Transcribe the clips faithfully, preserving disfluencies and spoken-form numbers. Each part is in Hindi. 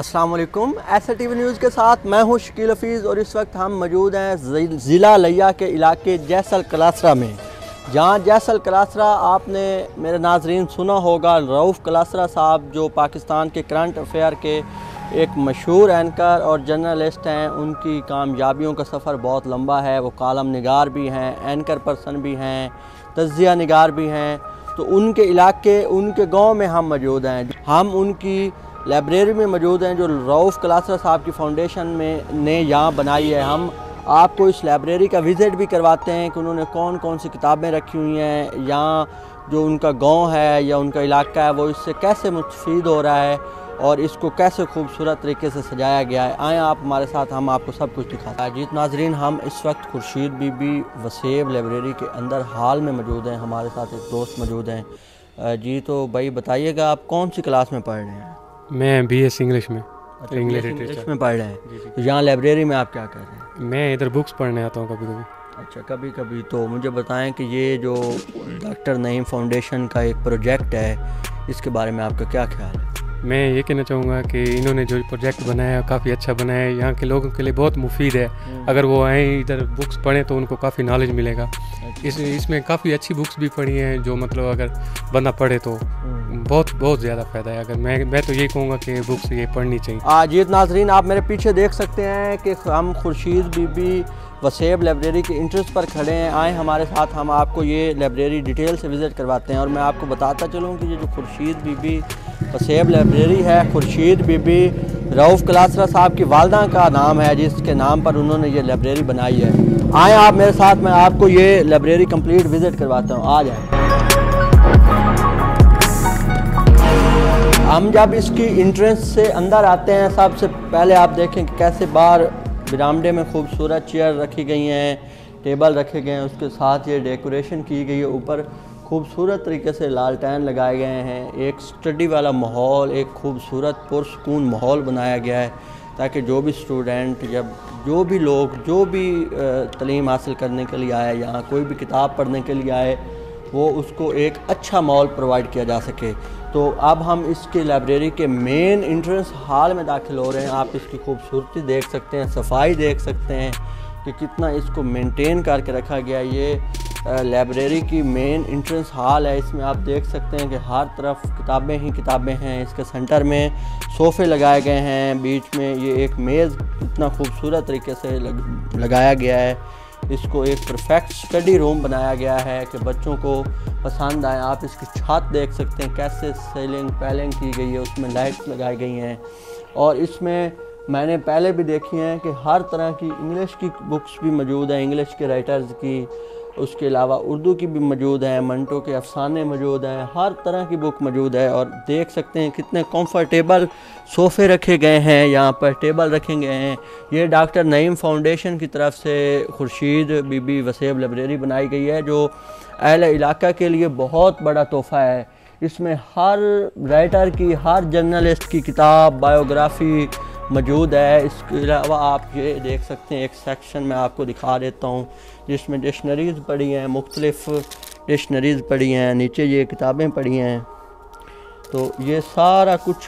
अस्सलाम वालेकुम। S A T V news के साथ मैं हूं शकील हफीज और इस वक्त हम मौजूद हैं ज़िला लिया के इलाके जैसल कलासरा में, जहां जैसल कलासरा आपने मेरे नाजरीन सुना होगा। रऊफ़ कलासरा साहब जो पाकिस्तान के करंट अफेयर के एक मशहूर एंकर और जर्नलिस्ट हैं, उनकी कामयाबियों का सफ़र बहुत लंबा है। वो कालम निगार भी हैं, एंकर पर्सन भी हैं, तज्जिया निगार भी हैं। तो उनके इलाके उनके गाँव में हम मौजूद हैं। हम उनकी लाइब्रेरी में मौजूद हैं जो रऊफ़ कलासरा साहब की फ़ाउंडेशन में ने यहाँ बनाई है। हम आपको इस लाइब्रेरी का विज़िट भी करवाते हैं कि उन्होंने कौन कौन सी किताबें रखी हुई हैं, यहाँ जो उनका गांव है या उनका इलाका है वो इससे कैसे मुस्तफ़ीद हो रहा है और इसको कैसे खूबसूरत तरीके से सजाया गया है। आएँ आप हमारे साथ, हम आपको सब कुछ दिखाते हैं। जीत नाजरीन, हम इस वक्त खुर्शीद बीबी वसीब लाइब्रेरी के अंदर हाल में मौजूद हैं। हमारे साथ एक दोस्त मौजूद हैं। जी तो भाई बताइएगा, आप कौन सी क्लास में पढ़ रहे हैं? मैं बीएस इंग्लिश में इंग्लिश इंग्लिश में पढ़ रहे हैं। तो यहाँ लाइब्रेरी में आप क्या कर रहे हैं? मैं इधर बुक्स पढ़ने आता हूँ कभी कभी। अच्छा, कभी कभी। तो मुझे बताएं कि ये जो डॉक्टर नईम फाउंडेशन का एक प्रोजेक्ट है, इसके बारे में आपका क्या ख्याल है? मैं ये कहना चाहूँगा कि इन्होंने जो प्रोजेक्ट बनाया काफ़ी अच्छा बनाया है, यहाँ के लोगों के लिए बहुत मुफीद है। अगर वो आएँ इधर बुक्स पढ़ें तो उनको काफ़ी नॉलेज मिलेगा। इस इसमें काफ़ी अच्छी बुक्स भी पढ़ी हैं जो मतलब अगर बंदा पढ़े तो बहुत बहुत ज़्यादा फ़ायदा है। अगर मैं मैं तो ये कहूँगा कि बुक्स ये पढ़नी चाहिए। आजीत नाजरीन, आप मेरे पीछे देख सकते हैं कि हम खुर्शीद बीबी वसीब लाइब्रेरी के इंटरेस्ट पर खड़े हैं। आए हमारे साथ, हम आपको ये लाइब्रेरी डिटेल से विज़िट करवाते हैं। और मैं आपको बताता चलूँ कि ये जो खुर्शीद बीबी वसीब लाइब्रेरी है, खुर्शीद बीबी रऊफ़ कलासरा साहब की वालदा का नाम है, जिसके नाम पर उन्होंने ये लाइब्रेरी बनाई है। आएँ आप मेरे साथ, मैं आपको ये लाइब्रेरी कंप्लीट विज़िट करवाता हूँ। आ जाए। हम जब इसकी इंट्रेंस से अंदर आते हैं, सबसे पहले आप देखें कि कैसे बाहर बरामदे में खूबसूरत चेयर रखी गई हैं, टेबल रखे गए हैं, उसके साथ ये डेकोरेशन की गई है। ऊपर खूबसूरत तरीके से लालटेन लगाए गए हैं। एक स्टडी वाला माहौल, एक खूबसूरत पुरसकून माहौल बनाया गया है ताकि जो भी स्टूडेंट या जो भी लोग जो भी तलीम हासिल करने के लिए आए, यहाँ कोई भी किताब पढ़ने के लिए आए, वो उसको एक अच्छा माहौल प्रोवाइड किया जा सके। तो अब हम इसकी लाइब्रेरी के मेन इंट्रेंस हॉल में दाखिल हो रहे हैं। आप इसकी खूबसूरती देख सकते हैं, सफाई देख सकते हैं कि कितना इसको मेंटेन करके रखा गया। ये लाइब्रेरी की मेन इंट्रेंस हॉल है। इसमें आप देख सकते हैं कि हर तरफ किताबें ही किताबें हैं। इसके सेंटर में सोफ़े लगाए गए हैं, बीच में ये एक मेज़ इतना खूबसूरत तरीके से लग, लगाया गया है। इसको एक परफेक्ट स्टडी रूम बनाया गया है कि बच्चों को पसंद आए। आप इसकी छत देख सकते हैं कैसे सीलिंग पैलिंग की गई है, उसमें लाइट्स लगाई गई हैं। और इसमें मैंने पहले भी देखी हैं कि हर तरह की इंग्लिश की बुक्स भी मौजूद हैं, इंग्लिश के राइटर्स की, उसके अलावा उर्दू की भी मौजूद हैं, मंटो के अफसाने मौजूद हैं, हर तरह की बुक मौजूद है। और देख सकते हैं कितने कंफर्टेबल सोफ़े रखे गए हैं, यहाँ पर टेबल रखे गए हैं। ये डॉक्टर नईम फाउंडेशन की तरफ से खुर्शीद बीबी वसीब लाइब्रेरी बनाई गई है जो अहले इलाका के लिए बहुत बड़ा तोहफ़ा है। इसमें हर राइटर की, हर जर्नलिस्ट की किताब, बायोग्राफ़ी मौजूद है। इसके अलावा आप ये देख सकते हैं, एक सेक्शन में आपको दिखा देता हूँ जिसमें डिक्शनरीज़ पड़ी हैं, मुख्तलिफ़ डिक्शनरीज़ पड़ी हैं, नीचे ये किताबें पड़ी हैं। तो ये सारा कुछ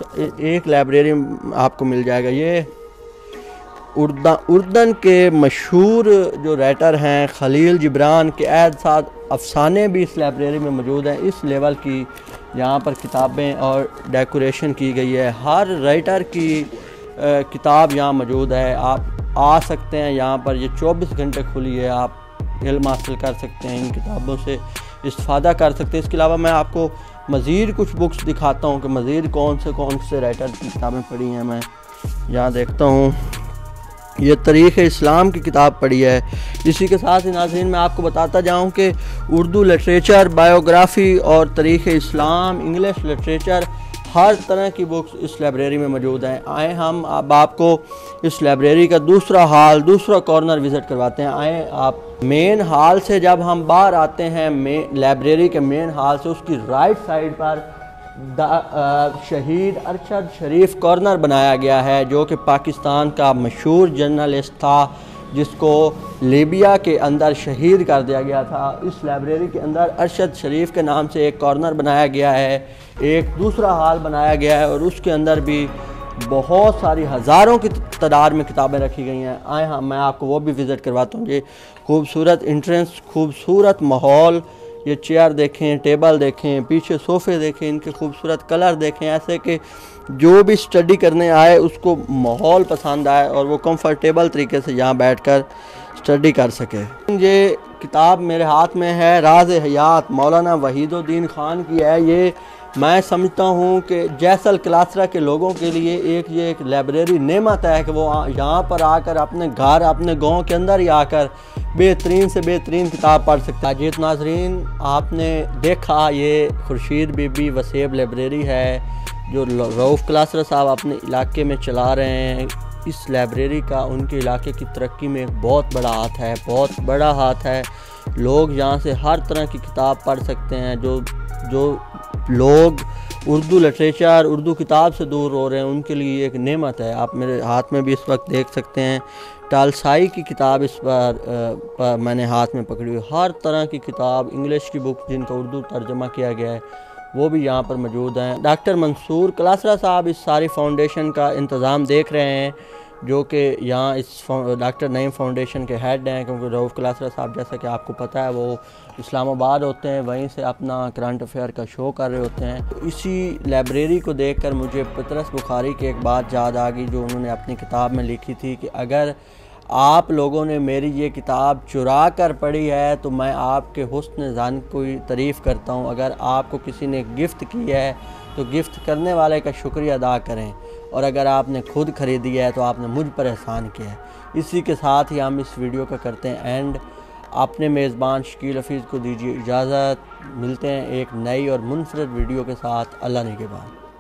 एक लाइब्रेरी में आपको मिल जाएगा। ये उर्दा उर्दन के मशहूर जो राइटर हैं खलील जिब्रान के ऐद साथ अफसाने भी इस लाइब्रेरी में मौजूद हैं। इस लेवल की यहाँ पर किताबें और डेकोरेशन की गई है। हर राइटर की किताब यहाँ मौजूद है। आप आ सकते हैं यहाँ पर, ये चौबीस घंटे खुली है। आप इल्म हासिल कर सकते हैं, इन किताबों से इस्तेफ़ादा कर सकते हैं। इसके अलावा मैं आपको मज़ीद कुछ बुक्स दिखाता हूँ कि मज़ीद कौन से कौन से राइटर की किताबें पढ़ी हैं। मैं यहाँ देखता हूँ, ये तारीख़ इस्लाम की किताब पढ़ी है। इसी के साथ ही नाज़रीन मैं आपको बताता जाऊँ कि उर्दू लिटरेचर, बायोग्राफ़ी और तारीख़ इस्लाम, इंग्लिश लिटरेचर, हर तरह की बुक्स इस लाइब्रेरी में मौजूद हैं। आए हम अब आपको इस लाइब्रेरी का दूसरा हाल, दूसरा कॉर्नर विज़िट करवाते हैं। आए आप मेन हाल से जब हम बाहर आते हैं, मेन लाइब्रेरी के मेन हाल से उसकी राइट साइड पर आ, शहीद अर्शद शरीफ कॉर्नर बनाया गया है जो कि पाकिस्तान का मशहूर जर्नलिस्ट था जिसको लीबिया के अंदर शहीद कर दिया गया था। इस लाइब्रेरी के अंदर अर्शद शरीफ के नाम से एक कॉर्नर बनाया गया है, एक दूसरा हाल बनाया गया है और उसके अंदर भी बहुत सारी हज़ारों की तादाद में किताबें रखी गई हैं। आए हाँ, मैं आपको वो भी विज़िट करवाता हूँ। ये खूबसूरत इंट्रेंस, खूबसूरत माहौल, ये चेयर देखें, टेबल देखें, पीछे सोफ़े देखें, इनके खूबसूरत कलर देखें, ऐसे कि जो भी स्टडी करने आए उसको माहौल पसंद आए और वो कंफर्टेबल तरीके से यहाँ बैठकर स्टडी कर सके। ये किताब मेरे हाथ में है, राज हयात मौलाना वहीदुद्दीन खान की है। ये मैं समझता हूँ कि जैसल क्लासरा के लोगों के लिए एक ये एक लाइब्रेरी नेमत है कि वो यहाँ पर आकर अपने घर, अपने गांव के अंदर ही आकर बेहतरीन से बेहतरीन किताब पढ़ सकता है। जीत नाजरीन, आपने देखा ये खुर्शीद बीबी वसीब लाइब्रेरी है जो रऊफ़ कलासरा साहब अपने इलाके में चला रहे हैं। इस लाइब्रेरी का उनके इलाके की तरक्की में एक बहुत बड़ा हाथ है, बहुत बड़ा हाथ है। लोग यहाँ से हर तरह की किताब पढ़ सकते हैं। जो जो लोग उर्दू लिटरेचर, उर्दू किताब से दूर हो रहे हैं, उनके लिए एक नेमत है। आप मेरे हाथ में भी इस वक्त देख सकते हैं टालसाई की किताब इस पर, आ, पर मैंने हाथ में पकड़ी हुई। हर तरह की किताब, इंग्लिश की बुक जिनका उर्दू तर्जमा किया गया है वो भी यहाँ पर मौजूद हैं। डॉक्टर मंसूर क्लासरा साहब इस सारी फाउंडेशन का इंतज़ाम देख रहे हैं, जो कि यहाँ इस डॉक्टर नईम फाउंडेशन के हेड हैं, क्योंकि रऊफ़ कलासरा साहब जैसा कि आपको पता है वो इस्लामाबाद होते हैं, वहीं से अपना करंट अफेयर का शो कर रहे होते हैं। इसी लाइब्रेरी को देखकर मुझे पितरस बुखारी की एक बात याद आ गई जो उन्होंने अपनी किताब में लिखी थी कि अगर आप लोगों ने मेरी ये किताब चुरा कर पढ़ी है तो मैं आपके हुस्न ज़न की तारीफ़ करता हूँ। अगर आपको किसी ने गिफ्ट की है तो गिफ्ट करने वाले का शुक्रिया अदा करें, और अगर आपने खुद ख़रीदी है तो आपने मुझ पर एहसान किया है। इसी के साथ ही हम इस वीडियो का करते हैं एंड अपने मेज़बान शकील हफीज को दीजिए इजाज़त। मिलते हैं एक नई और मुनफरद वीडियो के साथ। अल्लाह निगहबान।